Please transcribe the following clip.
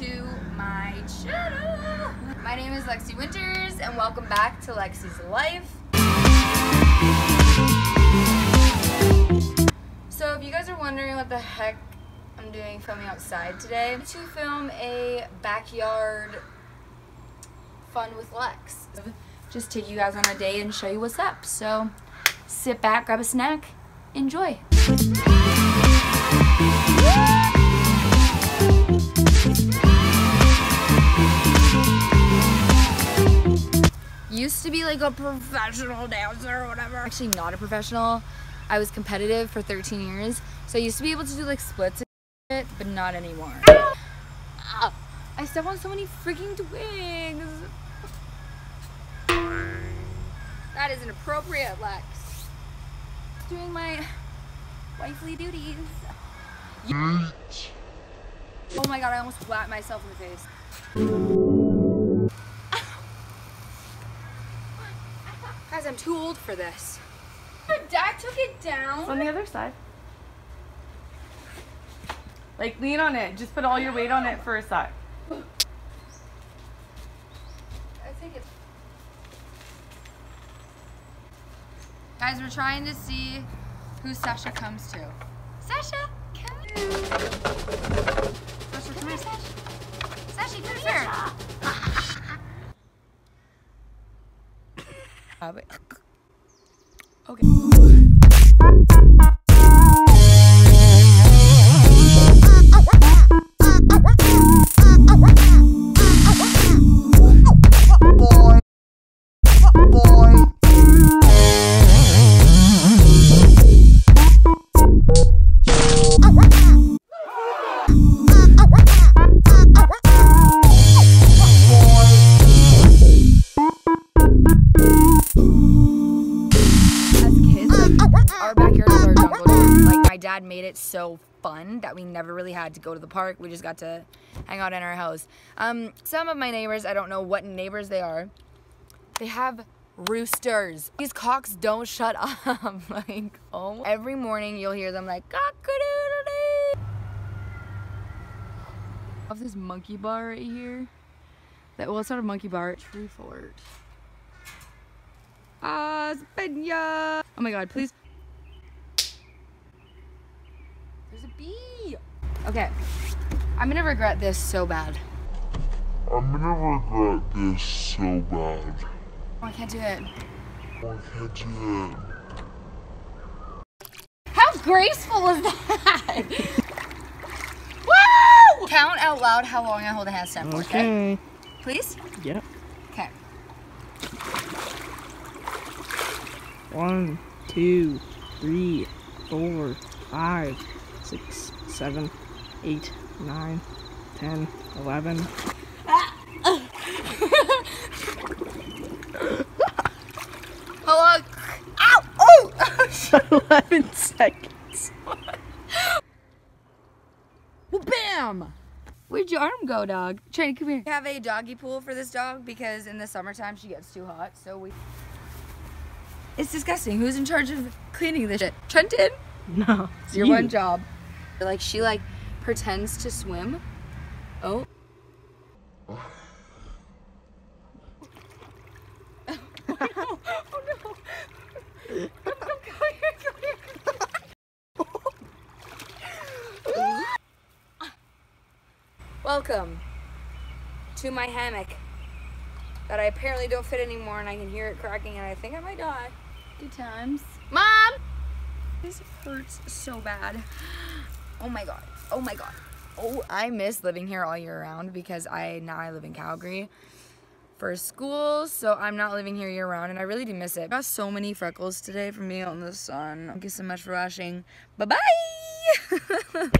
to my channel. My name is Lexi Winters and welcome back to Lexi's Life. So if you guys are wondering what the heck I'm doing filming outside today, I'm to film a backyard fun with Lex. Just take you guys on a day and show you what's up. So sit back, grab a snack, enjoy. Used to be like a professional dancer or whatever. Actually not a professional. I was competitive for 13 years. So I used to be able to do like splits and shit, but not anymore. Ow. I step on so many freaking twigs. That is inappropriate, Lex. Doing my wifely duties. Oh my god, I almost whacked myself in the face. Guys, I'm too old for this. Dad took it down. It's on the other side. Like, lean on it. Just put all your weight on it for a sec. I think it's... Guys, we're trying to see who Sasha comes to. Sasha, come here. Sasha, come here. Sasha, come here. Okay. Dad made it so fun that we never really had to go to the park. We just got to hang out in our house. Some of my neighbors, I don't know what neighbors they are, they have roosters. These cocks don't shut up. Like, oh. Every morning you'll hear them like, cock-a-doodle-dee. Off this monkey bar right here. Well, it's not a monkey bar, it's a tree fort. Spenya. Oh my god, please. There's a bee! Okay, I'm gonna regret this so bad. Oh, I can't do it. How graceful is that? Woo! Count out loud how long I hold a handstand for, okay? Please? Yep. Okay. 1, 2, 3, 4, 5, 6, 7, 8, 9, 10, 11. Hello. Ow! Oh! 11 seconds. Well, bam! Where'd your arm go, dog? Trying to come here. We have a doggy pool for this dog because in the summertime she gets too hot, so we. It's disgusting. Who's in charge of cleaning this shit? Trenton? No. It's your one job. Like, she like pretends to swim. Oh. Oh, no. Oh, no. Go here, go here. Welcome to my hammock that I apparently don't fit anymore, and I can hear it cracking, and I think I might die. Good times. Mom! This hurts so bad. Oh my god. Oh my god. Oh, I miss living here all year round because now I live in Calgary for school, so I'm not living here year round, and I really do miss it. I got so many freckles today from being out in the sun. Thank you so much for watching. Bye bye.